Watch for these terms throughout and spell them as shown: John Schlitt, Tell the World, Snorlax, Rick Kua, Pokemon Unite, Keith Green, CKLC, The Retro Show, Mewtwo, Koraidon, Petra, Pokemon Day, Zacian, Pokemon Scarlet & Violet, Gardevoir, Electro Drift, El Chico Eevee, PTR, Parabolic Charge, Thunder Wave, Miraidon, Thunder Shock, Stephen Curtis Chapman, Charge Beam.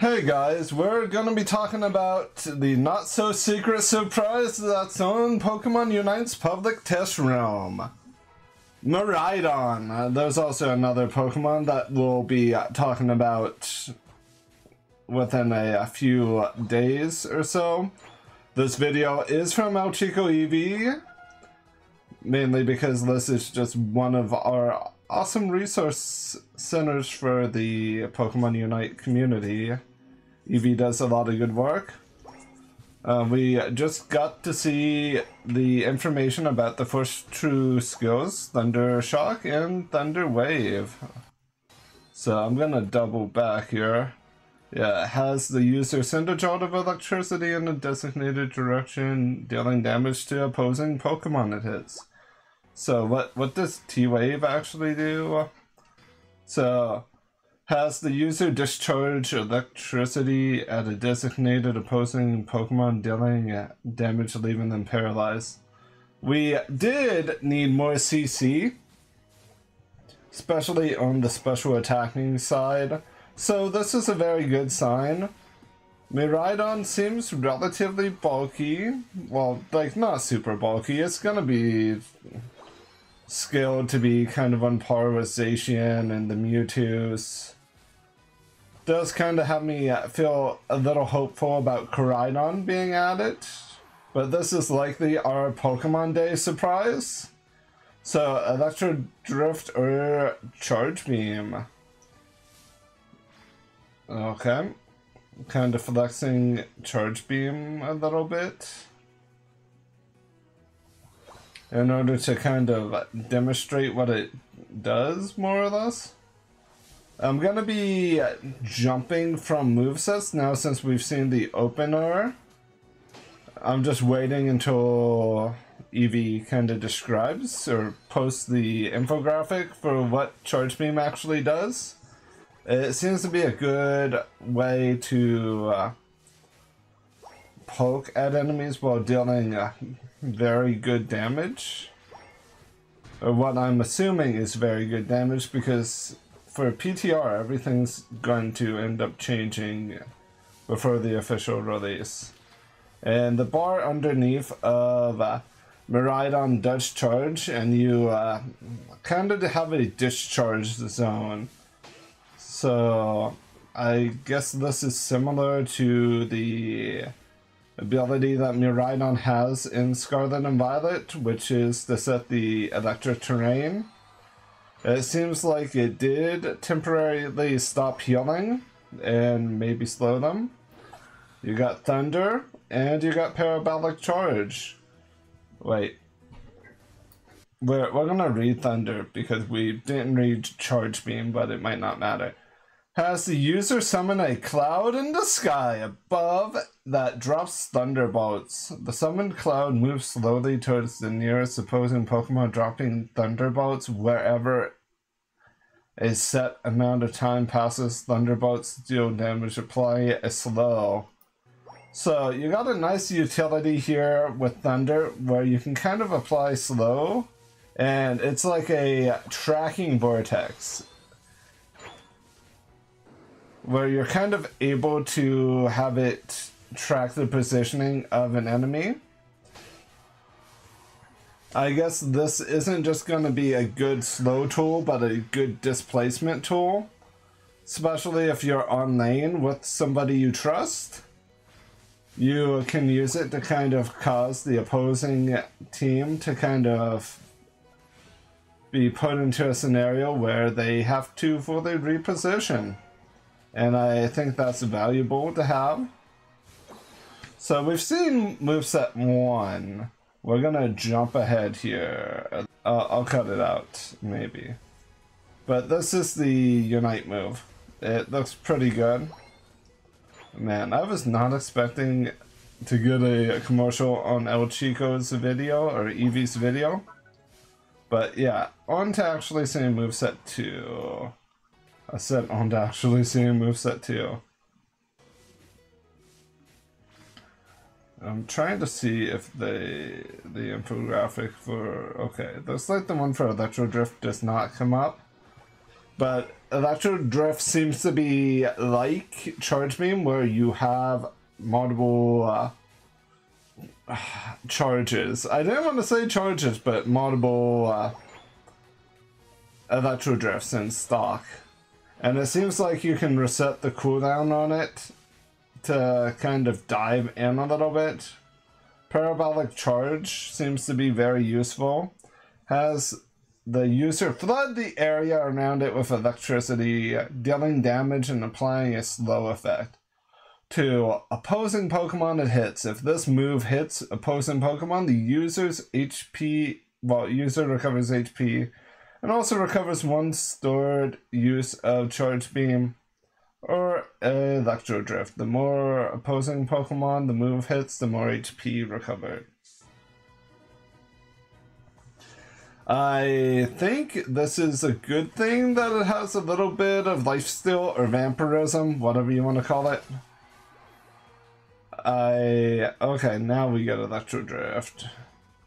Hey guys, we're gonna be talking about the not-so-secret surprise that's on Pokemon Unite's public test realm. Miraidon. There's also another Pokemon that we'll be talking about within a few days or so. This video is from El Chico Eevee, mainly because this is just one of our awesome resource centers for the Pokemon Unite community. Eevee does a lot of good work. We just got to see the information about the first true skills, Thunder Shock and Thunder Wave. So I'm gonna double back here. Yeah, it has the user send a jolt of electricity in a designated direction, dealing damage to opposing Pokemon it hits. So what does T-Wave actually do? So, has the user discharge electricity at a designated opposing Pokemon, dealing damage, leaving them paralyzed. We did need more CC, especially on the special attacking side, so this is a very good sign. Miraidon seems relatively bulky, well, like, not super bulky. It's gonna be scaled to be kind of on par with Zacian and the Mewtwo's. Does kind of have me feel a little hopeful about Koraidon being added, but this is likely our Pokemon Day surprise. So Electro Drift or Charge Beam. Okay, kind of flexing Charge Beam a little bit in order to kind of demonstrate what it does, more or less. I'm gonna be jumping from movesets now since we've seen the opener. I'm just waiting until Eevee kind of describes or posts the infographic for what Charge Beam actually does. It seems to be a good way to poke at enemies while dealing very good damage, or what I'm assuming is very good damage, because for PTR everything's going to end up changing before the official release. And the bar underneath of Miraidon does charge, and you kind of have a discharge zone. So I guess this is similar to the ability that Miraidon has in Scarlet and Violet, which is to set the electric terrain. It seems like it did temporarily stop healing and maybe slow them. You got Thunder and you got Parabolic Charge. Wait, we're gonna read Thunder because we didn't read Charge Beam, but it might not matter. Has the user summon a cloud in the sky above that drops thunderbolts. The summoned cloud moves slowly towards the nearest opposing Pokemon, dropping thunderbolts wherever a set amount of time passes. Thunderbolts deal damage, apply a slow. So you got a nice utility here with Thunder where you can kind of apply slow, and it's like a tracking vortex, where you're kind of able to have it track the positioning of an enemy. I guess this isn't just going to be a good slow tool, but a good displacement tool, especially if you're on lane with somebody you trust. You can use it to kind of cause the opposing team to kind of be put into a scenario where they have to fully reposition. And I think that's valuable to have. So we've seen moveset 1. We're gonna jump ahead here. I'll cut it out, maybe. But this is the Unite move. It looks pretty good. Man, I was not expecting to get a commercial on El Chico's video, or Eevee's video. But yeah, on to actually seeing moveset 2. I said on to actually seeing moveset 2. I'm trying to see if the infographic for... Okay, looks like the one for Electro Drift does not come up. But Electro Drift seems to be like Charge Beam, where you have multiple charges. I didn't want to say charges, but multiple Electro Drifts in stock. And it seems like you can reset the cooldown on it to kind of dive in a little bit. Parabolic Charge seems to be very useful. Has the user flood the area around it with electricity, dealing damage and applying a slow effect to opposing Pokemon it hits. If this move hits opposing Pokemon, the user's HP, well, user recovers HP and also recovers one stored use of Charge Beam or Electro Drift. The more opposing Pokemon the move hits, the more HP recovered. I think this is a good thing that it has a little bit of lifesteal or vampirism, whatever you want to call it. Okay, now we get Electro Drift.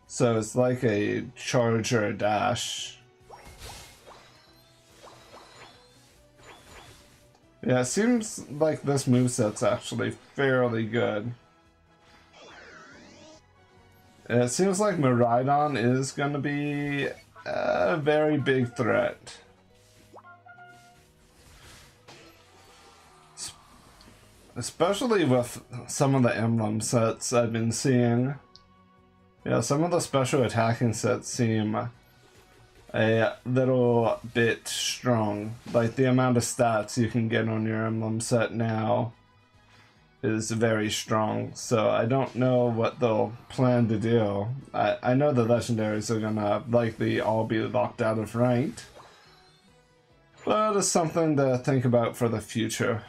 So it's like a charge or a dash. Yeah, it seems like this moveset's actually fairly good. It seems like Miraidon is going to be a very big threat. Especially with some of the emblem sets I've been seeing. Yeah, some of the special attacking sets seem a little bit strong. Like the amount of stats you can get on your emblem set now is very strong, so I don't know what they'll plan to do. I know the legendaries are gonna likely all be locked out of ranked, but it's something to think about for the future.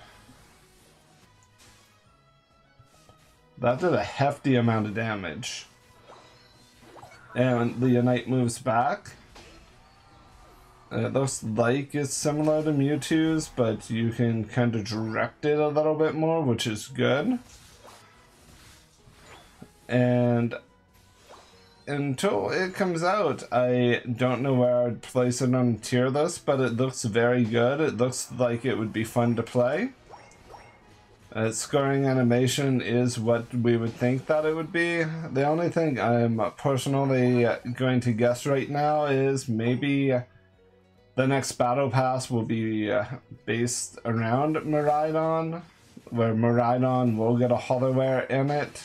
That did a hefty amount of damage. And the Unite moves back. It looks like it's similar to Mewtwo's, but you can kind of direct it a little bit more, which is good. And until it comes out, I don't know where I'd place it on tier list, but it looks very good. It looks like it would be fun to play. Its scoring animation is what we would think that it would be. The only thing I'm personally going to guess right now is maybe the next battle pass will be based around Miraidon, where Miraidon will get a Holloware in it.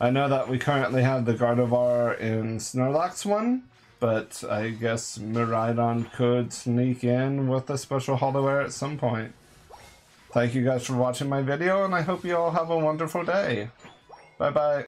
I know that we currently have the Gardevoir and Snorlax one, but I guess Miraidon could sneak in with a special Holloware at some point. Thank you guys for watching my video, and I hope you all have a wonderful day. Bye bye.